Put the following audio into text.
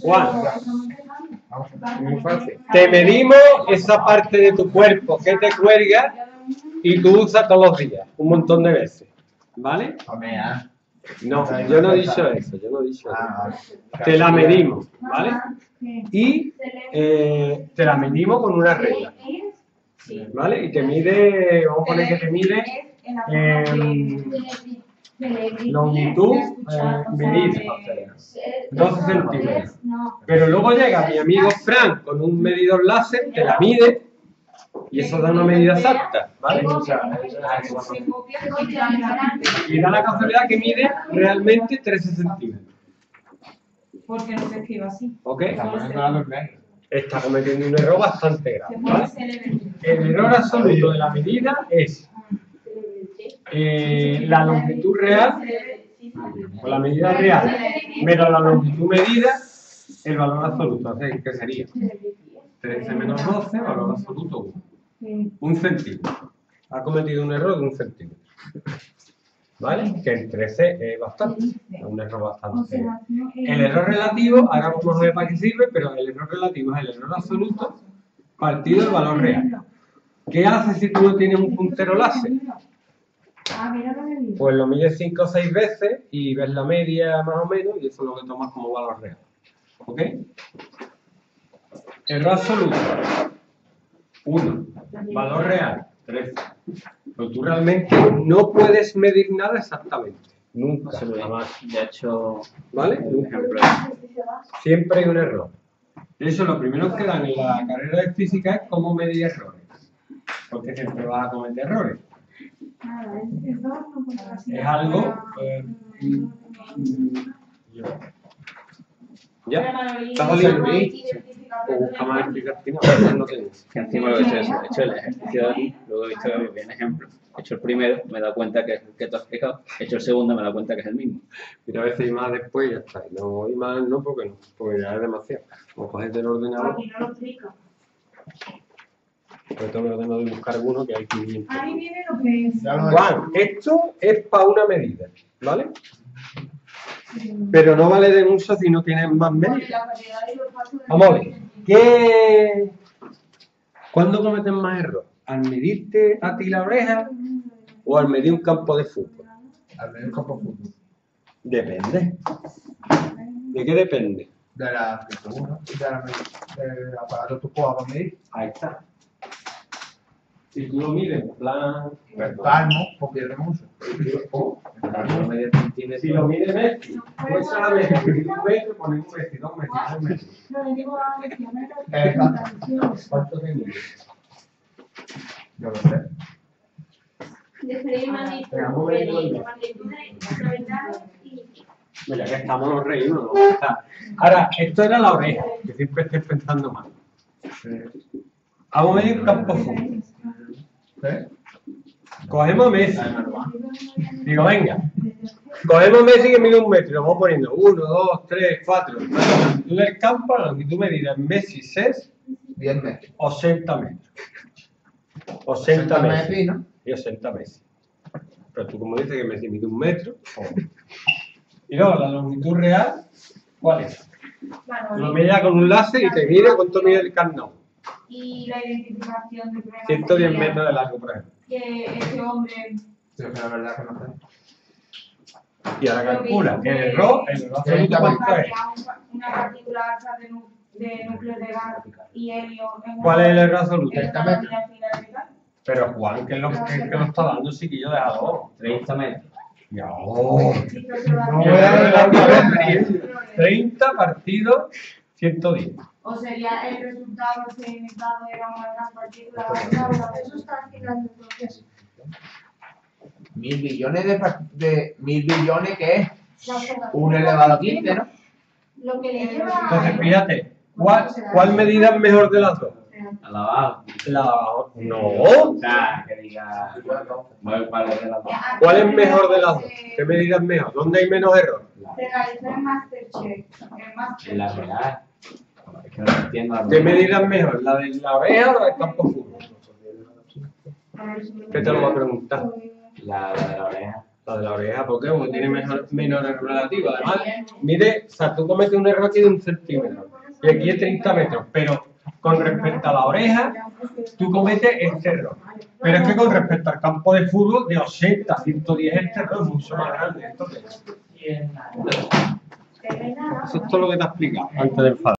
Juan, muy fácil. Te medimos esa parte de tu cuerpo que te cuelga y tú usas todos los días, un montón de veces, ¿vale? No, yo no he dicho eso, yo no he dicho eso. Te la medimos, ¿vale? Y te la medimos con una regla, ¿vale? Y te mide, vamos a poner que te mide longitud medida, 12 centímetros. Pero luego llega mi amigo Frank con un medidor láser, te la mide y eso da una medida exacta, ¿vale? O sea, y da la casualidad que mide realmente 13 centímetros. ¿Por qué no se escribe así? ¿Ok? Está cometiendo un error bastante grave, ¿vale? El error absoluto de la medida es la longitud real, o la medida real, menos la longitud medida, el valor absoluto. Así que sería 13 menos 12, valor absoluto 1. Un centímetro. Ha cometido un error de un centímetro. ¿Vale? Que el 13 es bastante. Es un error bastante. El error relativo, ahora vamos a ver para qué sirve, pero el error relativo es el error absoluto partido del valor real. ¿Qué hace si tú no tienes un puntero láser? Pues lo mides 5 o 6 veces y ves la media más o menos y eso es lo que tomas como valor real. ¿Ok? Error absoluto 1, valor real 13. Pero tú realmente no puedes medir nada exactamente. Nunca se lo llamas. De hecho, ¿vale? Nunca. Siempre hay un error. De hecho, lo primero que dan en la carrera de física es cómo medir errores. Porque siempre vas a cometer errores. Es algo ¿ya? ¿Estás libre? O busca más explicación, no tengo. Encima lo he hecho eso, he hecho el ejercicio de aquí, luego he visto que bien ejemplo. He hecho el primero, me da cuenta que es el que tú has explicado, he hecho el segundo, me da cuenta que es el mismo. Pero a veces hay más después y ya está. No hay más, no, porque no, porque ya es demasiado. Como coges del ordenador. Sobre todo lo tengo de buscar uno que hay 500. Ahí viene lo que es. Juan, esto es para una medida, ¿vale? Pero no vale de mucho si no tienes más medidas. Vamos a ver, ¿qué? ¿Cuándo cometen más errores? ¿Al medirte a ti la oreja o al medir un campo de fútbol? Al medir un campo de fútbol. Depende. ¿De qué depende? De la figura, del aparato que puedas medir. Ahí está. Si tú lo mides en plan palmo, o pierde mucho. Si lo mides metro, pues solamente un metro, pones un metro, 2 metros, 3 metros. No le digo a metros. ¿Cuánto te mide? Yo lo sé. Mira, que estamos los reímos, ¿no? Ahora, esto era la oreja, que siempre estoy pensando mal. Vamos a medir un campo fútbol. Cogemos a Messi. Digo, venga. Cogemos a Messi que mide 1 metro. Lo vamos poniendo 1, 2, 3, 4. La longitud del campo, la longitud medida en Messi es 10 metros. 80 metros. 80 Messi, ¿no? Y 80 Messi. Pero tú como dices que Messi mide 1 metro. Y luego la longitud real, ¿cuál es? Lo mides con un láser y te mide cuánto mide el carnón. Y la identificación de problemas. 110 metros de largo, por ejemplo. Que este hombre. Pero la verdad que no sé. Y ahora calcula que el error es una partícula alta de núcleos de gas y helio. ¿Cuál es el error absoluto? 30 metros. Pero Juan, ¿qué es lo que nos está dando? Sí, que yo he dejado 30 metros. Ya, oh. No voy a darle la cabeza. 30 partido 110. O sería el resultado experimentado de una gran partícula o una de sustancias del proceso. 1000 billones de 1000 billones, que es 1 elevado a 15, ¿no? Lo que le lleva. Entonces, fíjate, ¿cuál medida es mejor de las dos? La abajo. No. Nah, que diga. ¿Cuál es mejor de las dos? ¿Qué medida es mejor? ¿Dónde hay menos error? Se realiza el MasterChef. En la real. ¿Qué medidas mejor? ¿La de la oreja o la del campo fútbol? ¿Qué te lo va a preguntar? La de la oreja. La de la oreja, ¿por qué? Porque tiene menores relativas. Además, mide, o sea, tú cometes un error aquí de 1 centímetro y aquí es 30 metros, pero con respecto a la oreja, tú cometes este error. Pero es que con respecto al campo de fútbol, de 80 a 110 este error es mucho más grande. Entonces, eso es todo lo que te he explicado antes del fallo.